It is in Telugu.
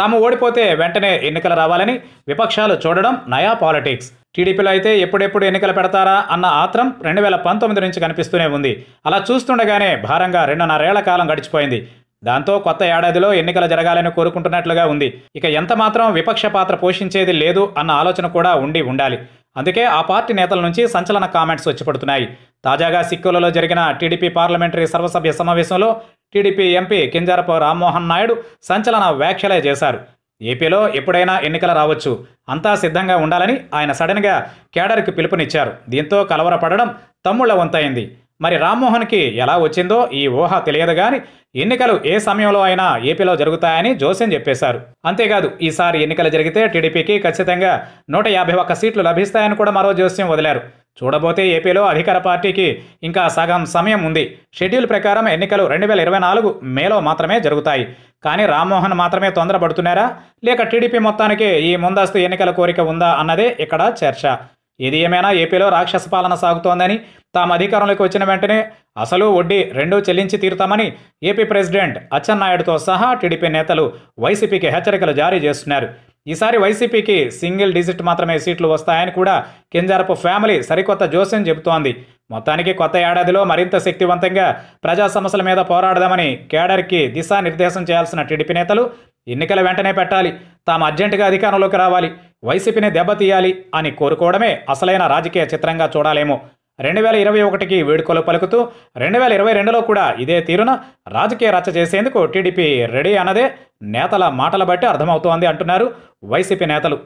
తాము ఓడిపోతే వెంటనే ఎన్నికలు రావాలని విపక్షాలు చూడడం నయా పాలిటిక్స్. టీడీపీలో అయితే ఎప్పుడెప్పుడు ఎన్నికలు పెడతారా అన్న ఆత్రం 2019 నుంచి కనిపిస్తూనే ఉంది. అలా చూస్తుండగానే భారంగా 2.5 ఏళ్ల కాలం గడిచిపోయింది. దాంతో కొత్త ఏడాదిలో ఎన్నికలు జరగాలని కోరుకుంటున్నట్లుగా ఉంది. ఇక ఎంత మాత్రం విపక్ష పాత్ర పోషించేది లేదు అన్న ఆలోచన కూడా ఉండాలి. అందుకే ఆ పార్టీ నేతల నుంచి సంచలన కామెంట్స్ వచ్చి పడుతున్నాయి. తాజాగా సిక్కులలో జరిగిన టీడీపీ పార్లమెంటరీ సర్వసభ్య సమావేశంలో టీడీపీ ఎంపీ కింజరపు రామ్మోహన్ నాయుడు సంచలన వ్యాఖ్యలే చేశారు. ఏపీలో ఎప్పుడైనా ఎన్నికలు రావచ్చు, అంతా సిద్ధంగా ఉండాలని ఆయన సడన్గా కేడర్కి పిలుపునిచ్చారు. దీంతో కలవరపడడం తమ్ముళ్ల వంతైంది. మరి రామ్మోహన్కి ఎలా వచ్చిందో ఈ ఊహ తెలియదు, కానీ ఎన్నికలు ఏ సమయంలో అయినా ఏపీలో జరుగుతాయని జోస్యం చెప్పేశారు. అంతేకాదు, ఈసారి ఎన్నికలు జరిగితే టీడీపీకి ఖచ్చితంగా 151 సీట్లు లభిస్తాయని కూడా మరో జోస్యం వదిలారు. చూడబోతే ఏపీలో అధికార పార్టీకి ఇంకా సగం సమయం ఉంది. షెడ్యూల్ ప్రకారం ఎన్నికలు 2024 మేలో మాత్రమే జరుగుతాయి. కానీ రామ్మోహన్ మాత్రమే తొందరపడుతున్నారా, లేక టీడీపీ మొత్తానికి ఈ ముందస్తు ఎన్నికల కోరిక ఉందా అన్నదే ఇక్కడ చర్చ. ఏది ఏమైనా ఏపీలో రాక్షస పాలన సాగుతోందని, తాము అధికారంలోకి వచ్చిన వెంటనే అసలు వడ్డీ 2 చెల్లించి తీరుతామని ఏపీ ప్రెసిడెంట్ అచ్చెన్నాయుడుతో సహా టీడీపీ నేతలు వైసీపీకి హెచ్చరికలు జారీ చేస్తున్నారు. ఈసారి వైసీపీకి సింగిల్ డిజిట్ మాత్రమే సీట్లు వస్తాయని కూడా కింజరపు ఫ్యామిలీ సరికొత్త జోస్యం చెబుతోంది. మొత్తానికి కొత్త ఏడాదిలో మరింత శక్తివంతంగా ప్రజా సమస్యల మీద పోరాడదామని కేడర్కి దిశానిర్దేశం చేయాల్సిన టీడీపీ నేతలు ఎన్నికల వెంటనే పెట్టాలి, తాము అర్జెంటుగా అధికారంలోకి రావాలి, వైసీపీని దెబ్బతీయాలి అని కోరుకోవడమే అసలైన రాజకీయ చిత్రంగా చూడాలేమో. 2021కి వేడుకలు పలుకుతూ 2022లో కూడా ఇదే తీరున రాజకీయ రచ్చ చేసేందుకు టీడీపీ రెడీ అన్నదే నేతల మాటల బట్టి అర్థమవుతోంది అంటున్నారు వైసీపీ నేతలు.